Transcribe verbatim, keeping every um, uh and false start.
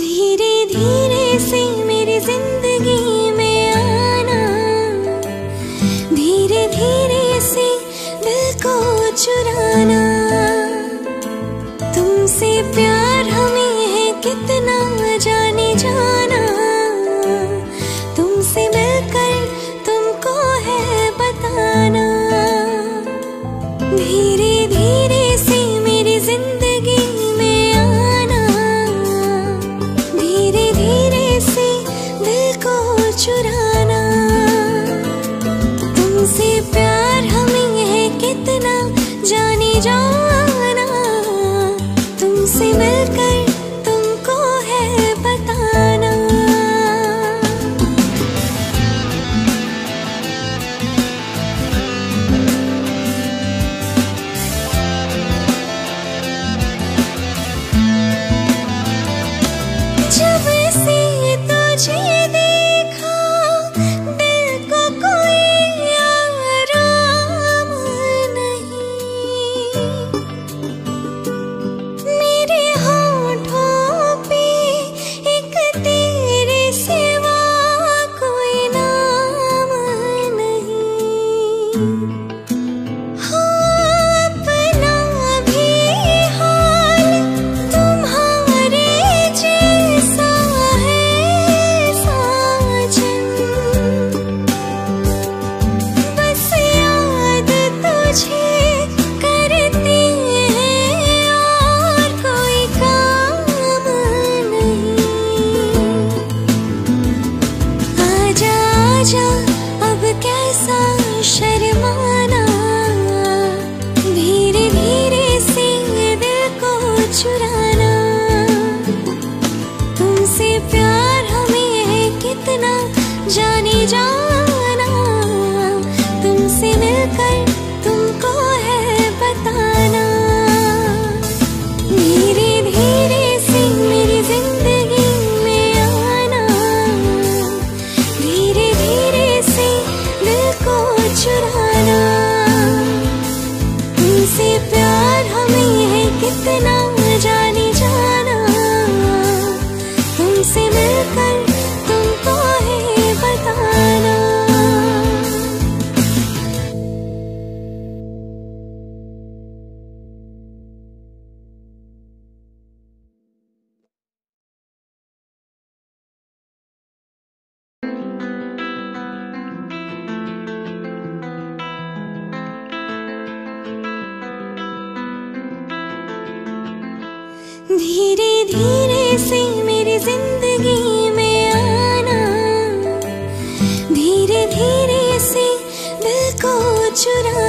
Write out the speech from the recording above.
धीरे धीरे से मेरी जिंदगी में आना, धीरे धीरे से दिल को चुराना। तुमसे प्यार हमें है कितना जाने जाना, तुमसे मिलकर तुमको है बताना। धीरे धीरे से मेरी जिंदगी चुराना, तुमसे प्यार हमें है कितना जाने जाना, तुमसे मिलकर तुमको है बताना। जब से तुझे शर्माना, धीरे धीरे से दिल को चुराना। तुमसे प्यार हमें है कितना जाने जाना, तुमसे मिलकर तुमको है बताना। धीरे धीरे से मेरी जिंदगी में आना, धीरे धीरे से दिल को चुराना। तुमसे प्यार हमें है कितना जाने जाना, तुमसे मिलकर तुमको है बताना। धीरे धीरे से मेरी जिंदगी में आना, धीरे धीरे से दिल को चुराना।